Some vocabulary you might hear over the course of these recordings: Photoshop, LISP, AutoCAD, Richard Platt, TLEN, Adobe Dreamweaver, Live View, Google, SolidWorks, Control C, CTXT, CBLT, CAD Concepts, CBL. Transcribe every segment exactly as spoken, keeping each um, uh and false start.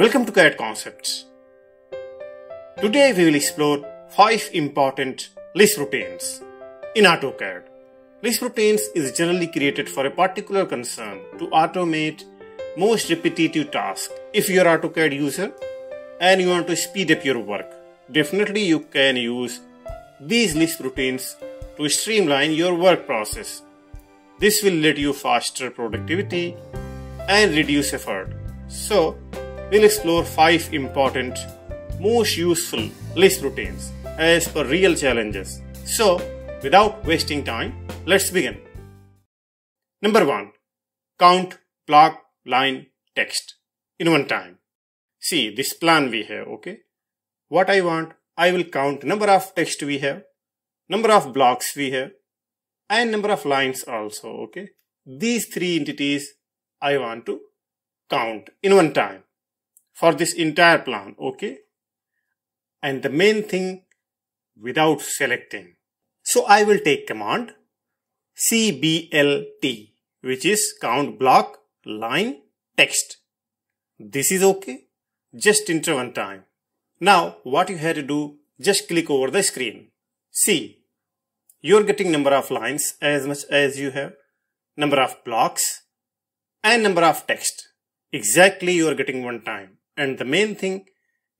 Welcome to C A D Concepts. Today we will explore five important LISP routines in AutoCAD. LISP routines is generally created for a particular concern to automate most repetitive tasks. If you are AutoCAD user and you want to speed up your work, definitely you can use these LISP routines to streamline your work process. This will lead you faster productivity and reduce effort. So, we'll explore five important, most useful LISP routines as per real challenges. So, without wasting time, let's begin. Number one. Count, block, line, text in one time. See, this plan we have, okay? What I want, I will count number of text we have, number of blocks we have, and number of lines also, okay? These three entities I want to count in one time for this entire plan, okay? And the main thing, without selecting. So I will take command C B L T, which is count, block, line, text. This is okay, just enter one time. Now what you have to do, just click over the screen. See, you're getting number of lines as much as you have, number of blocks, and number of text. Exactly you are getting one time. And the main thing,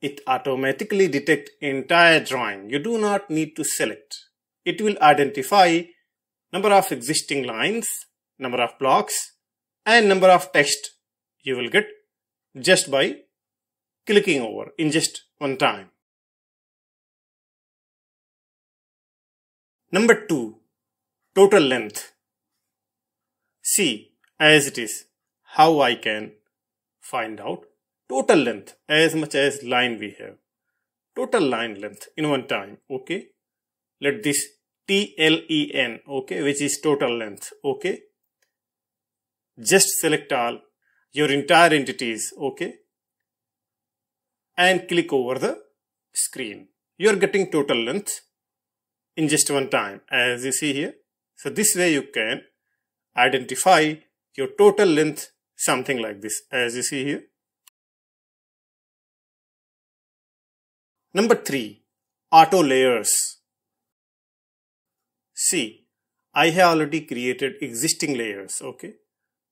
it automatically detects entire drawing. You do not need to select. It will identify number of existing lines, number of blocks, and number of text you will get just by clicking over in just one time. Number two, total length. See, as it is, how I can find out total length as much as line we have. Total line length in one time, okay? Let this T L E N, okay, which is total length, okay? Just select all your entire entities, okay? And click over the screen. You are getting total length in just one time, as you see here. So this way you can identify your total length, something like this, as you see here. Number three, auto layers. See, I have already created existing layers, okay?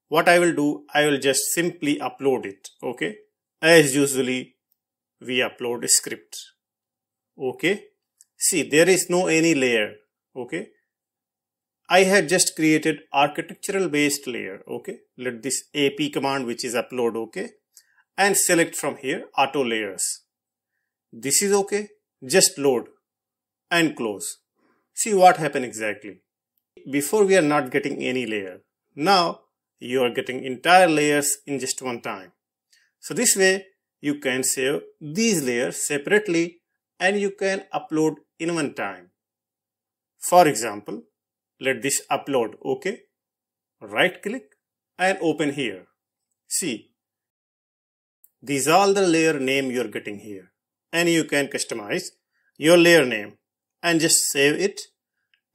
What I will do, I will just simply upload it, okay? As usually, we upload a script, okay? See, there is no any layer, okay? I have just created architectural based layer, okay? Let this A P command, which is upload, okay? And select from here auto layers. This is okay, just load and close. See what happened exactly. Before we are not getting any layer. Now you are getting entire layers in just one time. So this way you can save these layers separately and you can upload in one time. For example, let this upload, okay? Right click and open here. See, these are all the layer name you are getting here. And you can customize your layer name and just save it.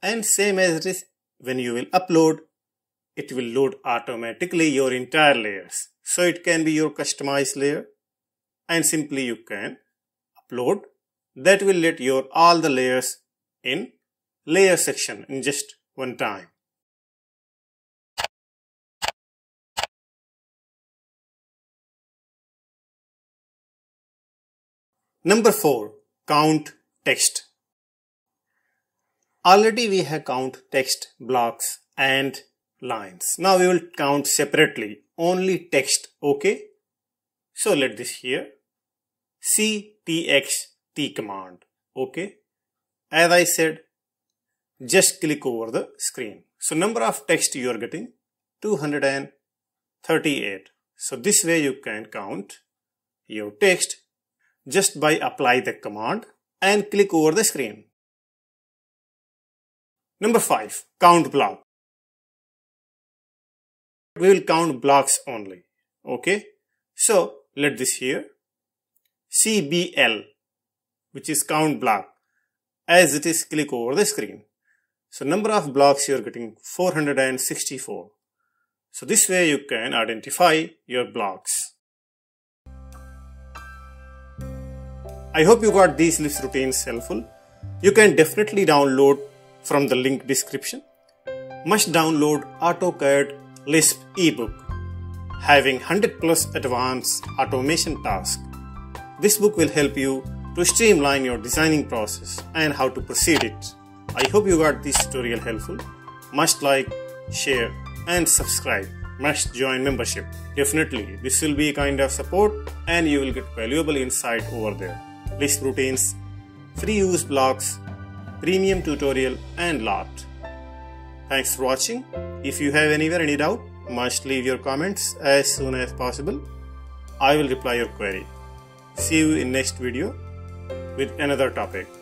And same as it is, when you will upload, it will load automatically your entire layers. So it can be your customized layer. And simply you can upload. That will let your all the layers in layer section in just one time. Number four. Count text. Already we have count text, blocks and lines. Now we will count separately only text, okay? So let this here C T X T command, okay? As I said, just click over the screen. So number of text you are getting two hundred thirty-eight. So this way you can count your text just by apply the command and click over the screen. Number five. Count block. We will count blocks only, okay? So let this here C B L, which is count block. As it is, click over the screen. So number of blocks you are getting four hundred sixty-four. So this way you can identify your blocks. I hope you got these L I S P routines helpful. You can definitely download from the link description. Must download AutoCAD L I S P ebook, having one hundred plus advanced automation tasks. This book will help you to streamline your designing process and how to proceed it. I hope you got this tutorial helpful. Must like, share and subscribe. Must join membership. Definitely, this will be kind of support and you will get valuable insight over there. L I S P routines, free use blocks, premium tutorial and lot. Thanks for watching. If you have anywhere any doubt, must leave your comments as soon as possible. I will reply your query. See you in next video with another topic.